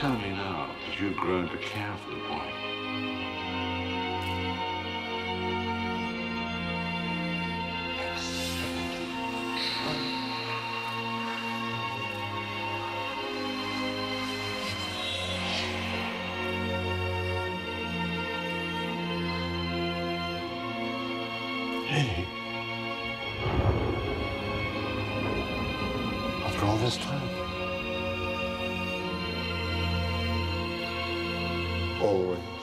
tell me now that you've grown to care for the boy. Hey. After all this time. Always.